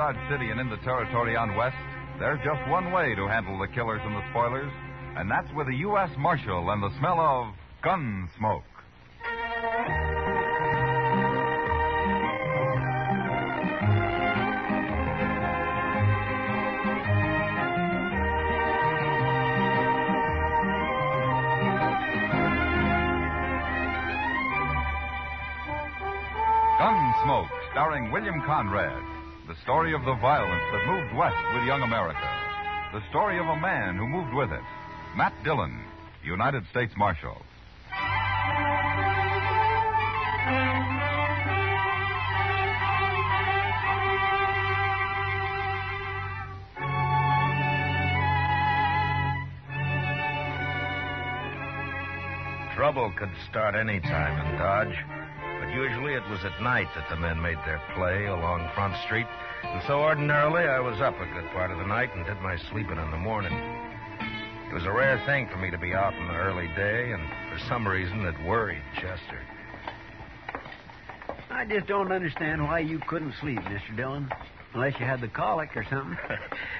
Dodge City and into territory on West, there's just one way to handle the killers and the spoilers, and that's with a U.S. Marshal and the smell of Gunsmoke. Gunsmoke, starring William Conrad. The story of the violence that moved west with young America. The story of a man who moved with it. Matt Dillon, United States Marshal. Trouble could start any time in Dodge. But usually it was at night that the men made their play along Front Street. And so ordinarily I was up a good part of the night and did my sleeping in the morning. It was a rare thing for me to be out in the early day, and for some reason it worried Chester. I just don't understand why you couldn't sleep, Mr. Dillon. Unless you had the colic or something.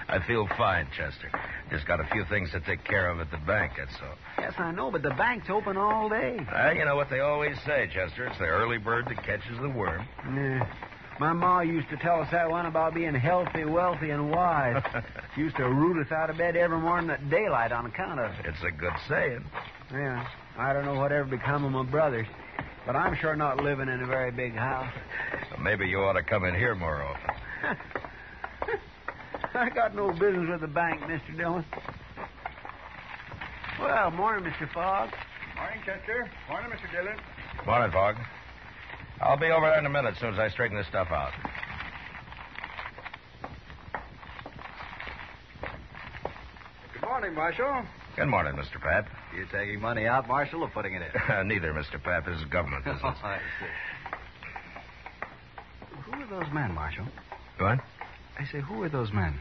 I feel fine, Chester. Just got a few things to take care of at the bank, that's all. Yes, I know, but the bank's open all day. You know what they always say, Chester. It's the early bird that catches the worm. Yeah. My ma used to tell us that one about being healthy, wealthy, and wise. She used to root us out of bed every morning at daylight on account of it. It's a good saying. Yeah. I don't know whatever become of my brothers, but I'm sure not living in a very big house. Well, maybe you ought to come in here more often. I got no business with the bank, Mr. Dillon. Well, morning, Mr. Fogg. Morning, Chester. Morning, Mr. Dillon. Morning, Fogg. I'll be over there in a minute as soon as I straighten this stuff out. Good morning, Marshal. Good morning, Mr. Papp. You taking money out, Marshal, or putting it in? Neither, Mr. Papp. This is government business. I see. Who are those men, Marshal? What? I say, who are those men?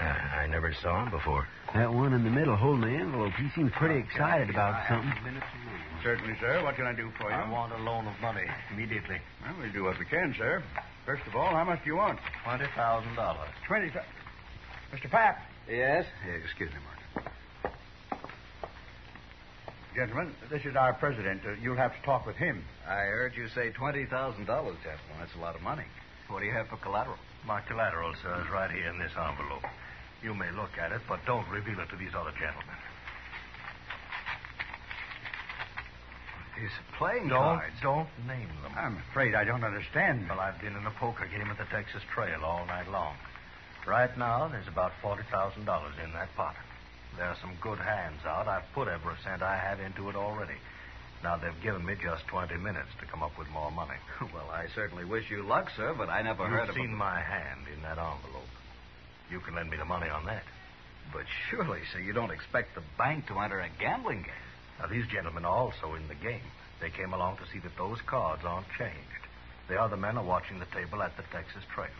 I never saw him before. That one in the middle holding the envelope, he seemed pretty excited about something. Certainly, sir. What can I do for you? I want a loan of money immediately. Well, we'll do what we can, sir. First of all, how much do you want? $20,000. Mr. Papp. Yes? Excuse me, Marshal. Gentlemen, this is our president. You'll have to talk with him. I heard you say $20,000, gentlemen. That's a lot of money. What do you have for collateral? My collateral, sir, is right here in this envelope. You may look at it, but don't reveal it to these other gentlemen. He's playing cards. Don't name them. I'm afraid I don't understand. Well, I've been in a poker game at the Texas Trail all night long. Right now, there's about $40,000 in that pot. There are some good hands out. I've put every cent I have into it already. Now, they've given me just 20 minutes to come up with more money. Well, I certainly wish you luck, sir, but I never heard of it. You've seen my hand in that envelope. You can lend me the money on that. But surely, sir, you don't expect the bank to enter a gambling game. Now, these gentlemen are also in the game. They came along to see that those cards aren't changed. The other men are watching the table at the Texas Trail.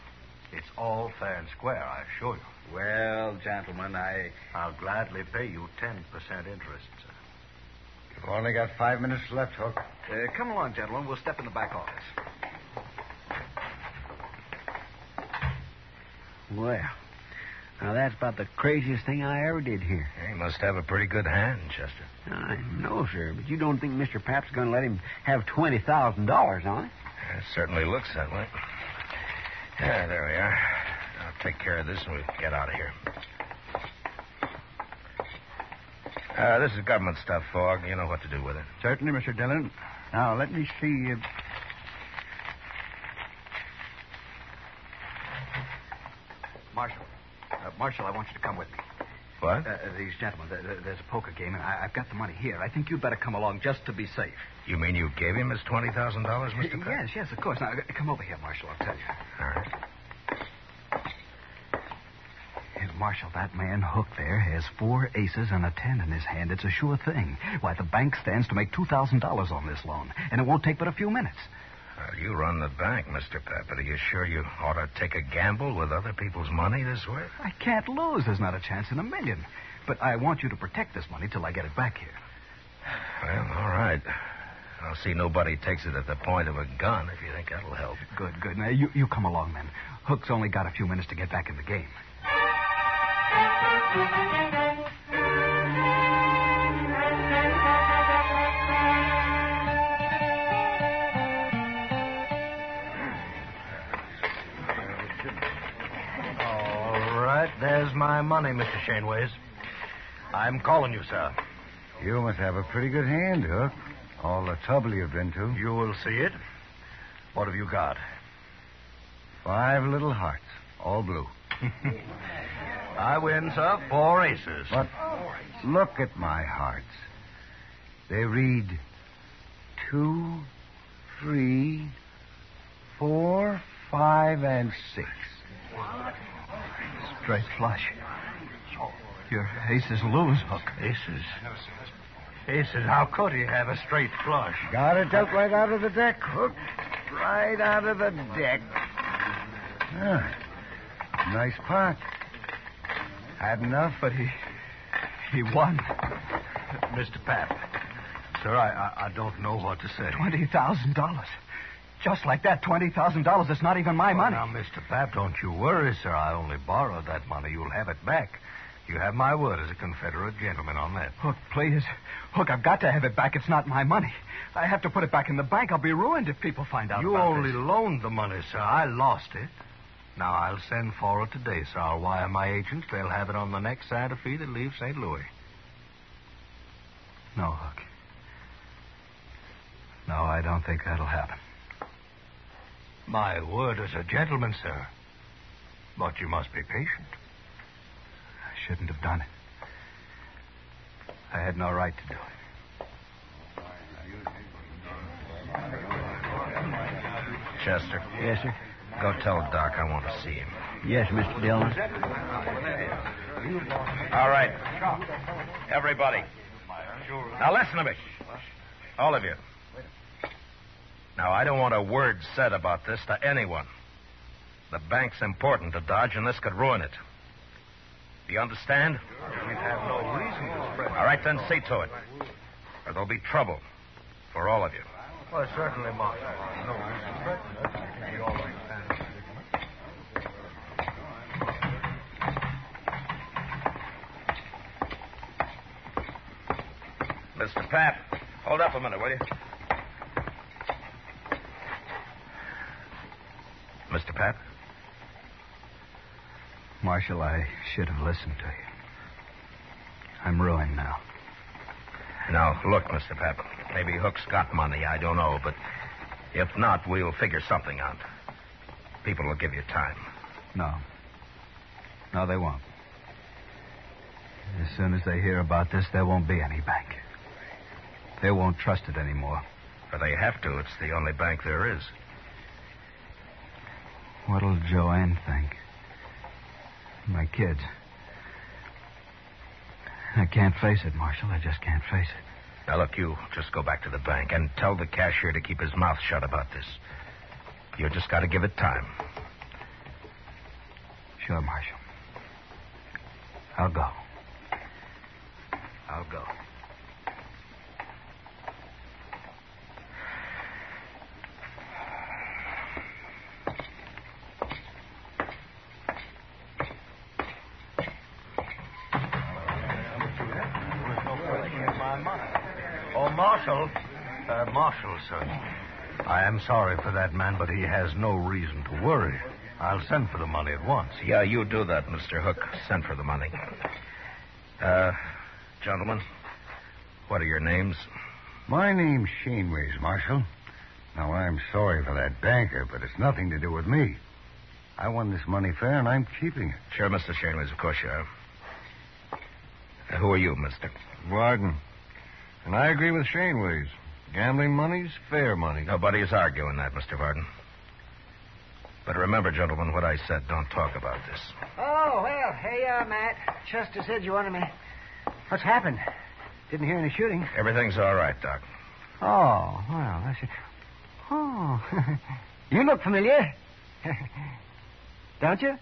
It's all fair and square, I assure you. Well, gentlemen, I'll gladly pay you 10% interest, sir. We've only got 5 minutes left, Hook. Come along, gentlemen. We'll step in the back office. Well, now that's about the craziest thing I ever did here. He must have a pretty good hand, Chester. I know, sir, but you don't think Mr. Papp's going to let him have $20,000 on it? It certainly looks that way. Yeah, there we are. I'll take care of this and we'll get out of here. This is government stuff, Fogg. You know what to do with it. Certainly, Mr. Dillon. Now, let me see. Marshal, I want you to come with me. What? These gentlemen, there's a poker game, and I've got the money here. I think you'd better come along just to be safe. You mean you gave him his $20,000, Mr. Papp? Yes, of course. Now, come over here, Marshal. I'll tell you. All right. Marshal, that man Hook there has four aces and a 10 in his hand. It's a sure thing. Why, the bank stands to make $2,000 on this loan, and it won't take but a few minutes. Well, you run the bank, Mr. Papp. Are you sure you ought to take a gamble with other people's money this way? I can't lose. There's not a chance in a million. But I want you to protect this money till I get it back here. Well, all right. I'll see nobody takes it at the point of a gun, if you think that'll help. Good, good. Now, you come along, then. Hook's only got a few minutes to get back in the game. All right, there's my money, Mr. Shaneways. I'm calling you, sir. You must have a pretty good hand, Hook. All the trouble you've been to. You will see it. What have you got? 5 little hearts, all blue. I win, sir. 4 aces. But look at my hearts. They read 2, 3, 4, 5, and 6. Straight flush. Your aces lose, Hook. Aces? Aces, how could he have a straight flush? Got it up right out of the deck, Hook. Right out of the deck. Ah, nice pot. Had enough, but he won. Mr. Papp, sir, I don't know what to say. $20,000. Just like that, $20,000. It's not even my money. Now, Mr. Papp, don't you worry, sir. I only borrowed that money. You'll have it back. You have my word as a Confederate gentleman on that. Hook, please. Hook, I've got to have it back. It's not my money. I have to put it back in the bank. I'll be ruined if people find out about this. You only loaned the money, sir. I lost it. Now, I'll send for it today, sir. I'll wire my agents. They'll have it on the next Santa Fe that leaves St. Louis. No, Hook. No, I don't think that'll happen. My word as a gentleman, sir. But you must be patient. Shouldn't have done it. I had no right to do it. Chester. Yes, sir? Go tell Doc I want to see him. Yes, Mr. Dillon. All right. Everybody. Now listen to me. All of you. Now, I don't want a word said about this to anyone. The bank's important to Dodge, and this could ruin it. Do you understand? We have no reason to spread. All right, then, see to it. Or there'll be trouble for all of you. Well, certainly, Mark. No reason to spread. That's all right. Mr. Papp, hold up a minute, will you? Mr. Papp? Marshal, I should have listened to you. I'm ruined now. Now, look, Mr. Papp, maybe Hook's got money, I don't know, but if not, we'll figure something out. People will give you time. No. No, they won't. As soon as they hear about this, there won't be any bank. They won't trust it anymore. But they have to. It's the only bank there is. What'll Joanne think? My kids. I can't face it, Marshal. I just can't face it. Now, look, you just go back to the bank and tell the cashier to keep his mouth shut about this. You just got to give it time. Sure, Marshal. I'll go. I'll go. Marshal, sir. I am sorry for that man, but he has no reason to worry. I'll send for the money at once. Yeah, you do that, Mr. Hook. Send for the money. Gentlemen, what are your names? My name's Shaneways, Marshal. Now, I'm sorry for that banker, but it's nothing to do with me. I won this money fair, and I'm keeping it. Sure, Mr. Shaneways, of course you are. Who are you, Mr.? Warden. And I agree with Shaneways. Gambling money's fair money. Nobody's arguing that, Mr. Varden. But remember, gentlemen, what I said. Don't talk about this. Oh, well, hey, Matt. Chester said you wanted me. What's happened? Didn't hear any shooting. Everything's all right, Doc. Oh, well, I see. Oh, you look familiar. Don't you?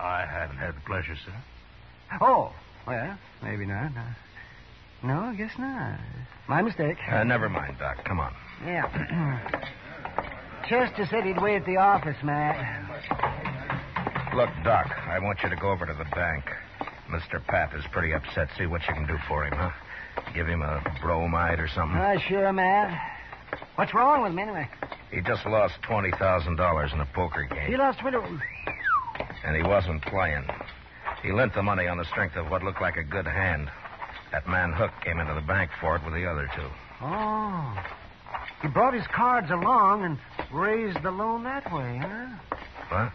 I haven't had the pleasure, sir. Oh, well, maybe not. No, I guess not. My mistake. Never mind, Doc. Come on. Yeah. Chester said he'd wait at the office, Matt. Look, Doc, I want you to go over to the bank. Mr. Papp is pretty upset. See what you can do for him, huh? Give him a bromide or something? Sure, Matt. What's wrong with him, anyway? He just lost $20,000 in a poker game. He lost $20,000? And he wasn't playing. He lent the money on the strength of what looked like a good hand. That man Hook came into the bank for it with the other two. Oh. He brought his cards along and raised the loan that way, huh? What?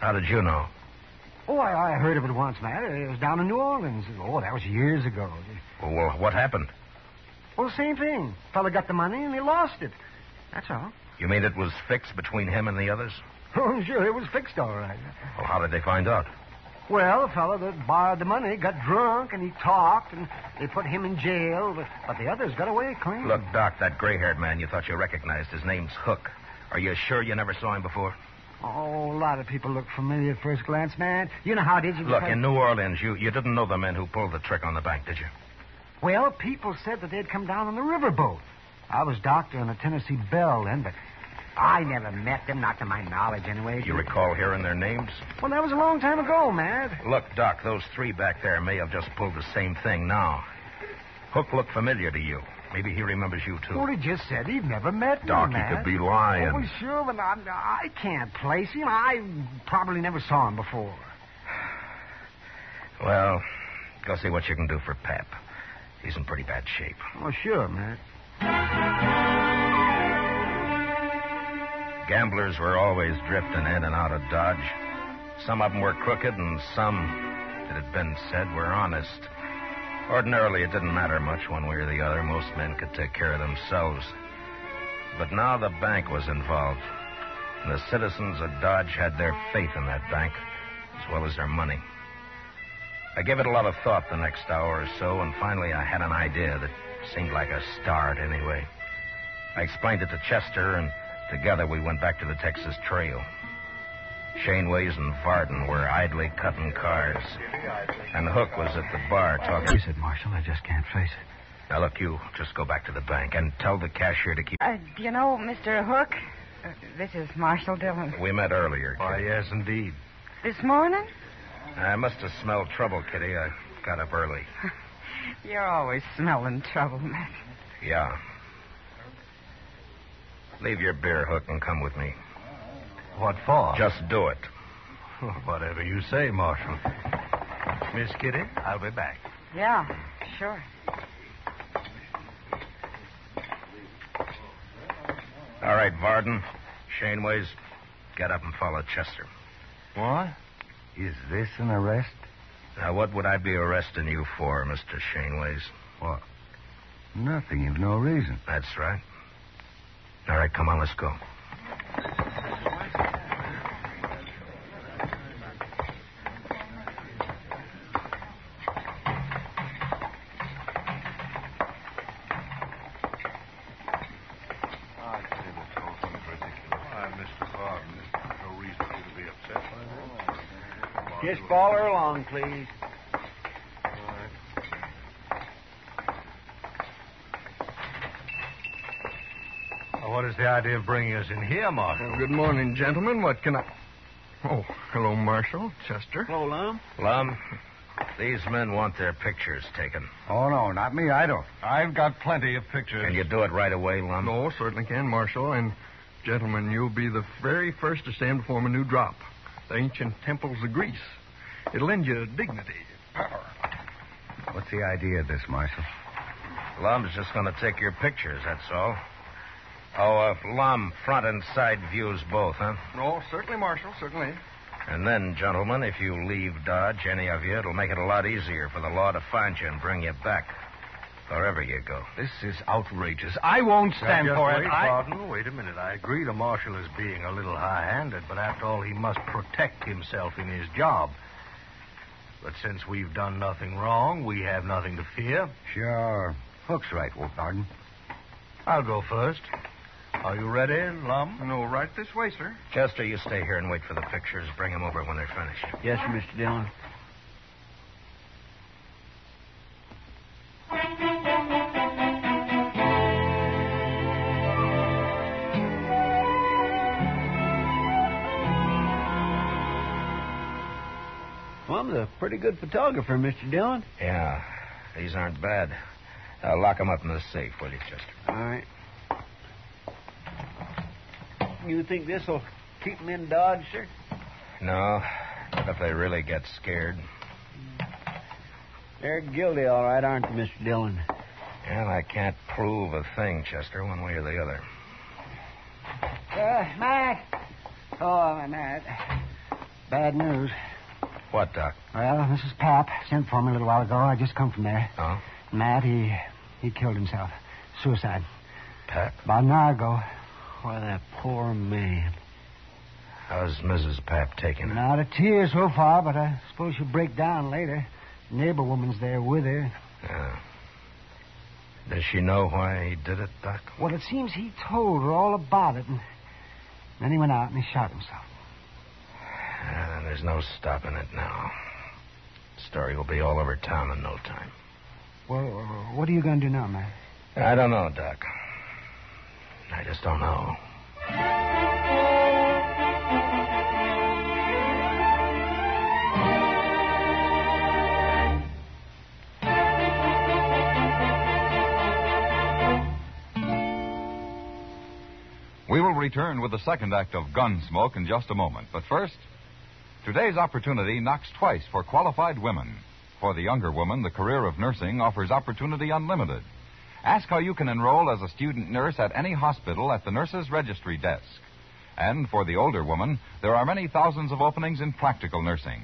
How did you know? Oh, I heard of it once, Matt. It was down in New Orleans. Oh, that was years ago. Well, what happened? Well, same thing. Fella got the money and he lost it. That's all. You mean it was fixed between him and the others? Oh, sure, it was fixed all right. Well, how did they find out? Well, the fella that borrowed the money got drunk and he talked and they put him in jail, but the others got away clean. Look, Doc, that gray-haired man you thought you recognized, his name's Hook. Are you sure you never saw him before? Oh, a lot of people look familiar at first glance, man. You know how it is. Look, in New Orleans, you didn't know the men who pulled the trick on the bank, did you? Well, people said that they'd come down on the riverboat. I was doctor in the Tennessee Belle then, but I never met them, not to my knowledge anyway. You recall hearing their names? Well, that was a long time ago, Matt. Look, Doc, those three back there may have just pulled the same thing now. Hook looked familiar to you. Maybe he remembers you, too. Well, he just said he'd never met me, Doc, Matt. He could be lying. Oh, sure, but I can't place him. I probably never saw him before. Well, go see what you can do for Pap. He's in pretty bad shape. Oh, sure, Matt. Gamblers were always drifting in and out of Dodge. Some of them were crooked, and some, it had been said, were honest. Ordinarily, it didn't matter much one way or the other. Most men could take care of themselves. But now the bank was involved, and the citizens of Dodge had their faith in that bank, as well as their money. I gave it a lot of thought the next hour or so, and finally I had an idea that seemed like a start anyway. I explained it to Chester, and together we went back to the Texas Trail. Shaneways and Varden were idly cutting cars, and Hook was at the bar talking. He said, Marshal, I just can't face it. Now, look, you just go back to the bank and tell the cashier to keep... you know, Mr. Hook, this is Marshal Dillon. We met earlier, Kitty. Why, yes, indeed. This morning? I must have smelled trouble, Kitty. I got up early. You're always smelling trouble, Matt. Yeah. Leave your beer, Hook, and come with me. What for? Just do it. Whatever you say, Marshal. Miss Kitty, I'll be back. Yeah, sure. All right, Varden, Shaneways, get up and follow Chester. What? Is this an arrest? Now, what would I be arresting you for, Mr. Shaneways? What? Nothing. You've no reason. That's right. All right, come on, let's go. Just follow her along, please. All right. Well, what is the idea of bringing us in here, Marshal? Well, good morning, gentlemen. What can I... Oh, hello, Marshal. Chester. Hello, Lum. Lum, these men want their pictures taken. Oh, no, not me. I don't. I've got plenty of pictures. Can you do it right away, Lum? No, certainly can, Marshal. And, gentlemen, you'll be the very first to stand before a new drop. The ancient temples of Greece. It'll lend you dignity, power. What's the idea of this, Marshal? Lum's just going to take your pictures, that's all. Oh, Lum, front and side views both, huh? Oh, certainly, Marshal, certainly. And then, gentlemen, if you leave Dodge, any of you, it'll make it a lot easier for the law to find you and bring you back. Wherever you go. This is outrageous. I won't stand for it. Wait a minute. I agree the Marshal is being a little high-handed, but after all, he must protect himself in his job. But since we've done nothing wrong, we have nothing to fear. Sure. Hook's right, Warden. I'll go first. Are you ready, Lum? No, right this way, sir. Chester, you stay here and wait for the pictures. Bring them over when they're finished. Yes, Mr. Dillon. Mum's a pretty good photographer, Mr. Dillon. Yeah, these aren't bad. Now lock them up in the safe, will you, Chester? All right. You think this will keep them in Dodge, sir? No, not if they really get scared. They're guilty, all right, aren't they, Mr. Dillon? Well, I can't prove a thing, Chester, one way or the other. Matt! Oh, Matt. Bad news. What, Doc? Well, Mrs. Pop sent for me a little while ago. I just come from there. Oh? Matt, he killed himself. Suicide. Pop? About an hour ago. Why, that poor man. How's Mrs. Pap taking it? Not a tear so far, but I suppose she'll break down later. The neighbor woman's there with her. Yeah. Does she know why he did it, Doc? Well, it seems he told her all about it, and then he went out and he shot himself. Then there's no stopping it now. The story will be all over town in no time. Well, what are you going to do now, Matt? I don't know, Doc. I just don't know. We will return with the second act of Gunsmoke in just a moment. But first, today's opportunity knocks twice for qualified women. For the younger woman, the career of nursing offers opportunity unlimited. Ask how you can enroll as a student nurse at any hospital at the nurse's registry desk. And for the older woman, there are many thousands of openings in practical nursing.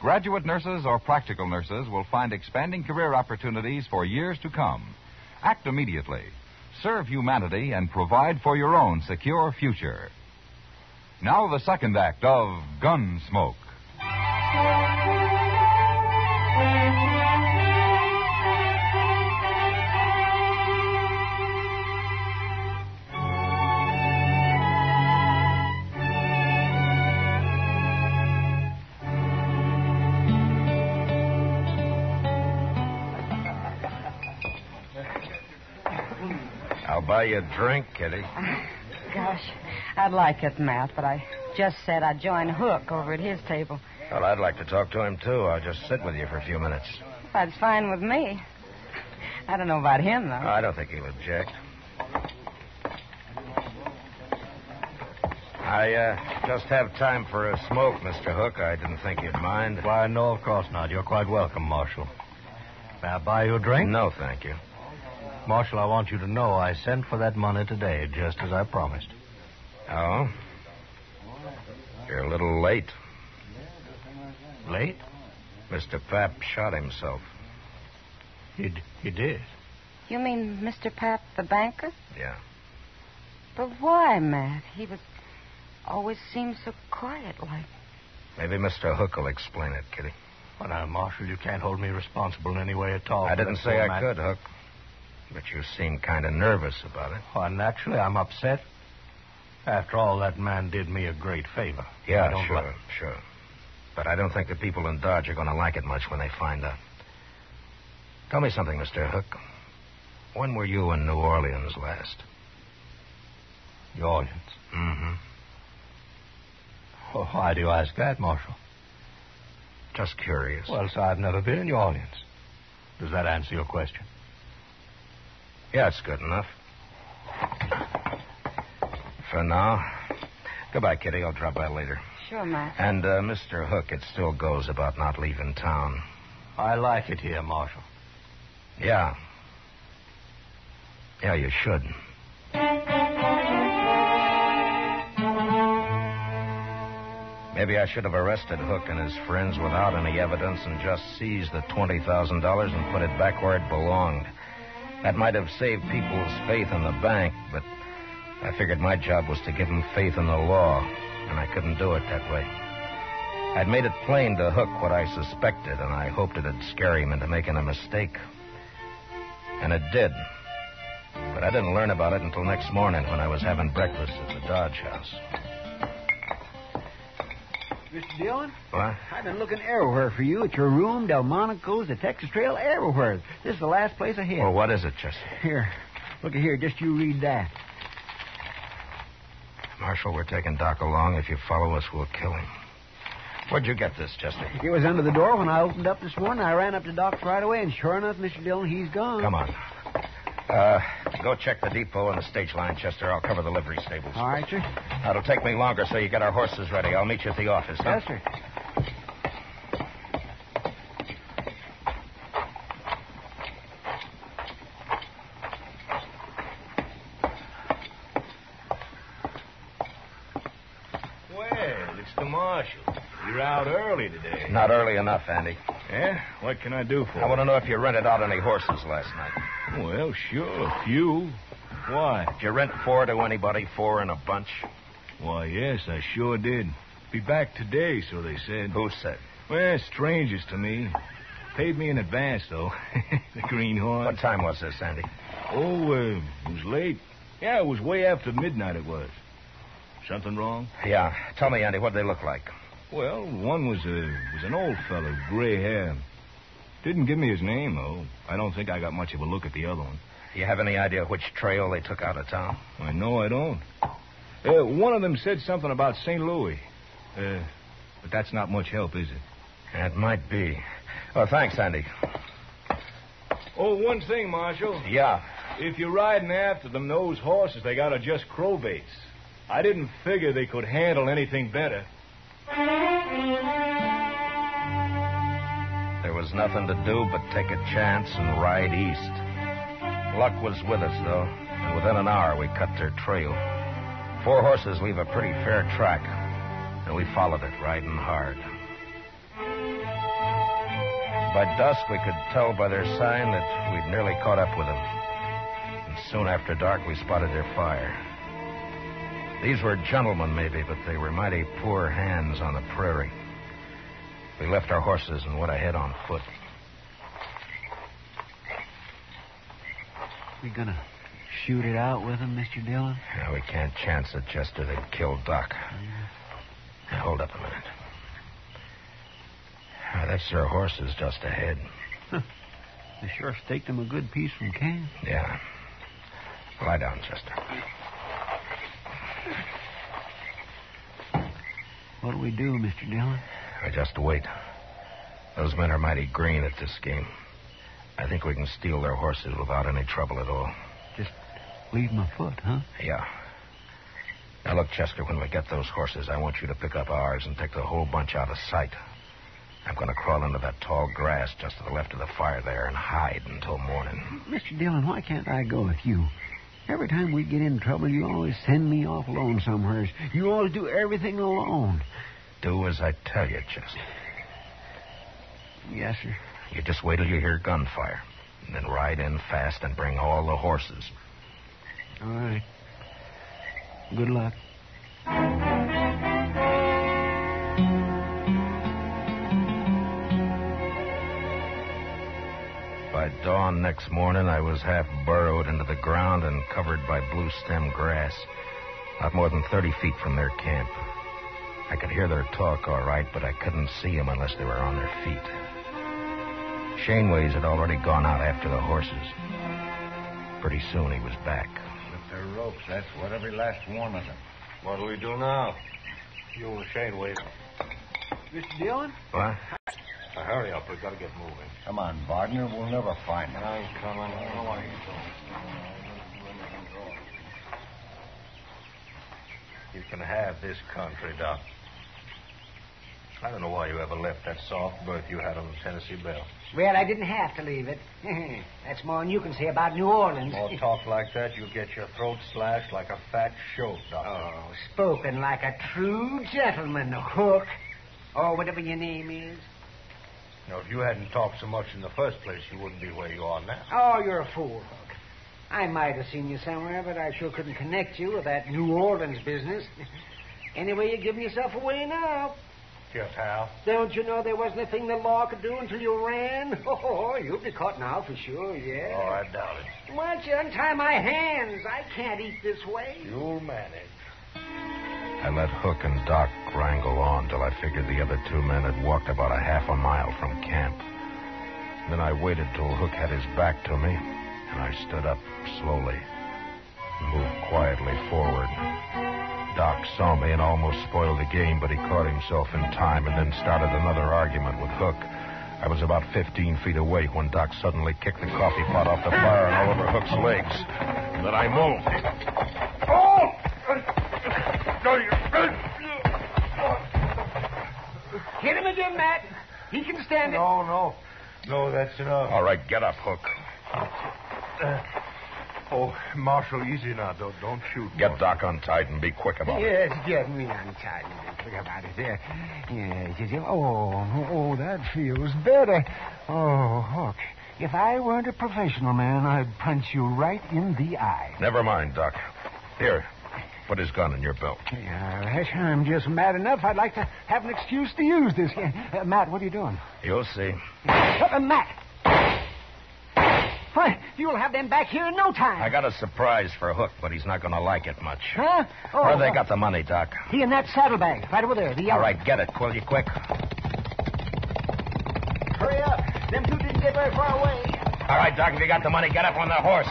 Graduate nurses or practical nurses will find expanding career opportunities for years to come. Act immediately. Serve humanity and provide for your own secure future. Now the second act of Gunsmoke. Buy you a drink, Kitty. Gosh, I'd like it, Matt, but I just said I'd join Hook over at his table. Well, I'd like to talk to him, too. I'll just sit with you for a few minutes. That's fine with me. I don't know about him, though. I don't think he'll object. I just have time for a smoke, Mr. Hook. I didn't think you'd mind. Why, no, of course not. You're quite welcome, Marshal. May I buy you a drink? No, thank you. Marshal, I want you to know I sent for that money today, just as I promised. Oh? You're a little late. Late? Mr. Papp shot himself. He did? You mean Mr. Papp, the banker? Yeah. But why, Matt? He was always seemed so quiet-like. Maybe Mr. Hook will explain it, Kitty. Well, now, Marshal, you can't hold me responsible in any way at all. I didn't say I could, Hook. But you seem kind of nervous about it. Well, naturally, I'm upset. After all, that man did me a great favor. Yeah, sure. But I don't think the people in Dodge are going to like it much when they find out. Tell me something, Mr. Hook. When were you in New Orleans last? New Orleans? Mm-hmm. Well, why do you ask that, Marshal? Just curious. Well, sir, I've never been in New Orleans. Does that answer your question? Yeah, it's good enough. For now. Goodbye, Kitty. I'll drop by later. Sure, Matt. And, Mr. Hook, it still goes about not leaving town. I like it here, Marshal. Yeah. Yeah, you should. Maybe I should have arrested Hook and his friends without any evidence and just seized the $20,000 and put it back where it belonged. That might have saved people's faith in the bank, but I figured my job was to give them faith in the law, and I couldn't do it that way. I'd made it plain to Hook what I suspected, and I hoped it'd scare him into making a mistake. And it did. But I didn't learn about it until next morning when I was having breakfast at the Dodge house. Mr. Dillon? What? I've been looking everywhere for you at your room, Delmonico's, the Texas Trail, everywhere. This is the last place I hid. Well, what is it, Chester? Here. Look at here. Just you read that. Marshal, we're taking Doc along. If you follow us, we'll kill him. Where'd you get this, Chester? It was under the door when I opened up this morning. I ran up to Doc's right away, and sure enough, Mr. Dillon, he's gone. Come on. Go check the depot and the stage line, Chester. I'll cover the livery stables. All right, sir. That'll take me longer, so you get our horses ready. I'll meet you at the office, huh? Yes, sir. Today. Not early enough, Andy. Yeah? What can I do for you? I want to know if you rented out any horses last night. Well, sure, a few. Why? Did you rent four to anybody, four in a bunch? Why, yes, I sure did. Be back today, so they said. Who said? Well, strangers to me. Paid me in advance, though. The greenhorn. What time was this, Andy? Oh, it was late. Yeah, it was way after midnight it was. Something wrong? Yeah. Tell me, Andy, what'd they look like? Well, one was an old fellow, gray hair. Didn't give me his name, though. I don't think I got much of a look at the other one. You have any idea which trail they took out of town? Well, no, I don't. One of them said something about St. Louis. But that's not much help, is it? That might be. Oh, thanks, Andy. Oh, one thing, Marshal. Yeah? If you're riding after them, those horses they got are just crowbaits. I didn't figure they could handle anything better. There was nothing to do but take a chance and ride east. Luck was with us, though, and within an hour we cut their trail. Four horses leave a pretty fair track, and we followed it riding hard. By dusk, we could tell by their sign that we'd nearly caught up with them. And soon after dark, we spotted their fire. These were gentlemen, maybe, but they were mighty poor hands on the prairie. We left our horses and went ahead on foot. We gonna shoot it out with them, Mr. Dillon? Yeah, we can't chance it, Chester. They'd kill Doc. Yeah. Now, hold up a minute. Oh, that's their horses just ahead. Huh. The sheriff staked them a good piece from camp. Yeah. Lie down, Chester. What do we do, Mr. Dillon? I just wait. Those men are mighty green at this game. I think we can steal their horses without any trouble at all. Just leave them afoot, huh? Yeah. Now, look, Chester, when we get those horses, I want you to pick up ours and take the whole bunch out of sight. I'm going to crawl into that tall grass just to the left of the fire there and hide until morning. Mr. Dillon, why can't I go with you? Every time we get in trouble, you always send me off alone somewheres. You always do everything alone. Do as I tell you, Chester. Yes, sir. You just wait till you hear gunfire. And then ride in fast and bring all the horses. All right. Good luck. By dawn next morning, I was half burrowed into the ground and covered by blue stem grass, not more than 30 feet from their camp. I could hear their talk all right, but I couldn't see them unless they were on their feet. Shaneways had already gone out after the horses. Pretty soon he was back. With their ropes, that's what every last one of them. What do we do now? You and Shaneways. Mr. Dillon? What? Now, hurry up. We've got to get moving. Come on, Wagner. We'll never find him. I'm coming. I don't know why you don't. You can have this country, Doc. I don't know why you ever left that soft berth you had on the Tennessee Belle. Well, I didn't have to leave it. That's more than you can say about New Orleans. More talk like that, you'll get your throat slashed like a fat shoat, Doc. Oh, spoken like a true gentleman, Hook. Or whatever your name is. Now, if you hadn't talked so much in the first place, you wouldn't be where you are now. Oh, you're a fool, Hook. I might have seen you somewhere, but I sure couldn't connect you with that New Orleans business. Anyway, you're giving yourself away now. Just how? Don't you know there wasn't a thing the law could do until you ran? Oh, you'll be caught now for sure, yeah. Oh, I doubt it. Why don't you untie my hands? I can't eat this way. You'll manage. I let Hook and Doc wrangle on till I figured the other two men had walked about a half a mile from camp. And then I waited till Hook had his back to me, and I stood up slowly and moved quietly forward. Doc saw me and almost spoiled the game, but he caught himself in time and then started another argument with Hook. I was about 15 feet away when Doc suddenly kicked the coffee pot off the fire and all over Hook's legs. And then I moved. Oh! Hit him again, Matt. He can stand it. No. No, that's enough. All right, get up, Hook. Marshal, easy now. Don't shoot. Get Doc untied and be quick about it. Yes, get me untied and be quick about it. There. Yes. Oh, that feels better. Oh, Hook, if I weren't a professional man, I'd punch you right in the eye. Never mind, Doc. Here, put his gun in your belt. Yeah, I'm just mad enough. I'd like to have an excuse to use this. Matt, what are you doing? You'll see. Matt! What? You'll have them back here in no time. I got a surprise for Hook, but he's not going to like it much. Huh? Oh, where they got the money, Doc? He in that saddlebag. Right over there. The yellow. All right, get it, will you, quick? Hurry up. Them two didn't get very far away. All right, Doc, if you got the money, get up on that horse.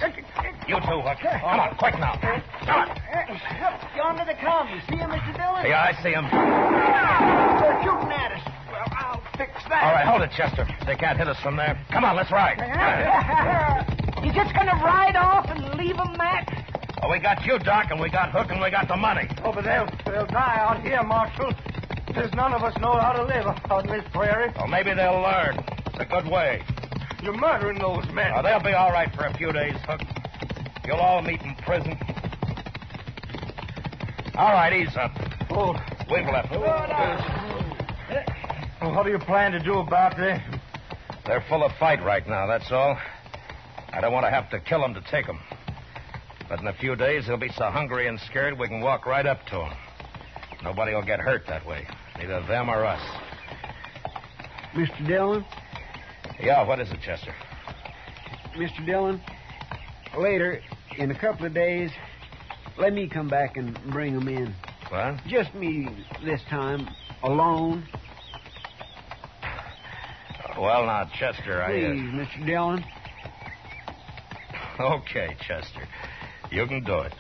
You too, Hook. Come on, quick now. Come on. Yonder they come. You see him, Mr. Dillon? Yeah, I see him. They're shooting at us. Well, I'll fix that. All right, hold it, Chester. They can't hit us from there. Come on, let's ride. You just going to ride off and leave them, Matt? Well, we got you, Doc, and we got Hook, and we got the money. Oh, but they'll die out here, Marshal. There's none of us know how to live out in this prairie. Well, maybe they'll learn. It's a good way. You're murdering those men. Now, they'll be all right for a few days, Hook. You'll all meet in prison. All right, ease up. Oh. We've left. Well, what do you plan to do about this? They're full of fight right now, that's all. I don't want to have to kill them to take them. But in a few days, they'll be so hungry and scared we can walk right up to them. Nobody will get hurt that way, neither them or us. Mr. Dillon? Yeah, what is it, Chester? Mr. Dillon, later, in a couple of days, let me come back and bring them in. What? Just me this time, alone. Well, now, Chester, Please, Mr. Dillon. Okay, Chester. You can do it.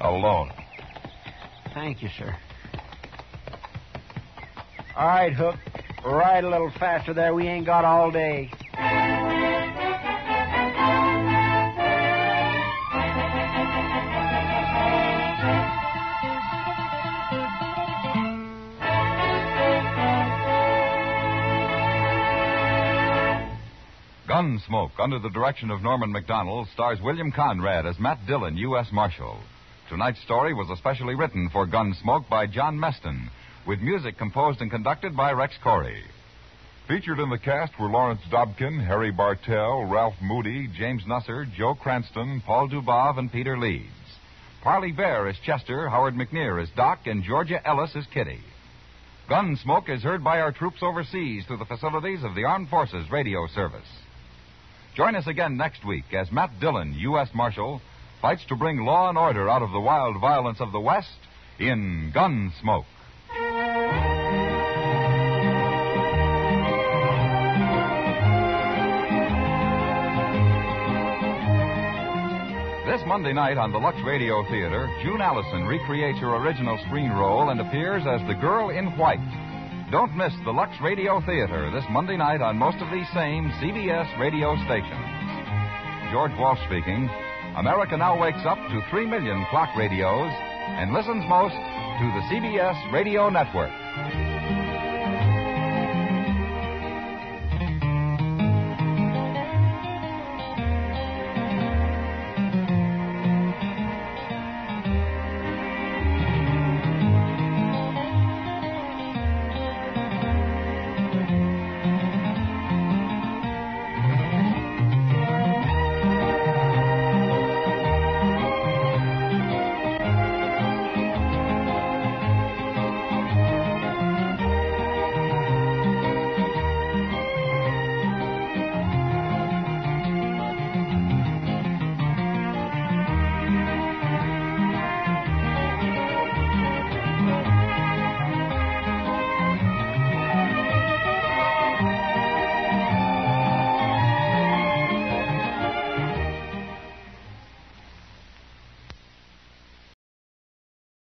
Alone. Thank you, sir. All right, Hook. Ride a little faster there. We ain't got all day. Gunsmoke, under the direction of Norman Macdonnell, stars William Conrad as Matt Dillon, U.S. Marshal. Tonight's story was especially written for Gunsmoke by John Meston, with music composed and conducted by Rex Corey. Featured in the cast were Lawrence Dobkin, Harry Bartell, Ralph Moody, James Nusser, Joe Cranston, Paul Dubov, and Peter Leeds. Parley Baer is Chester, Howard McNear is Doc, and Georgia Ellis is Kitty. Gunsmoke is heard by our troops overseas through the facilities of the Armed Forces Radio Service. Join us again next week as Matt Dillon, U.S. Marshal, fights to bring law and order out of the wild violence of the West in Gunsmoke. This Monday night on the Lux Radio Theater, June Allyson recreates her original screen role and appears as the Girl in White. Don't miss the Lux Radio Theater this Monday night on most of these same CBS radio stations. George Walsh speaking. America now wakes up to 3 million clock radios and listens most to the CBS Radio Network.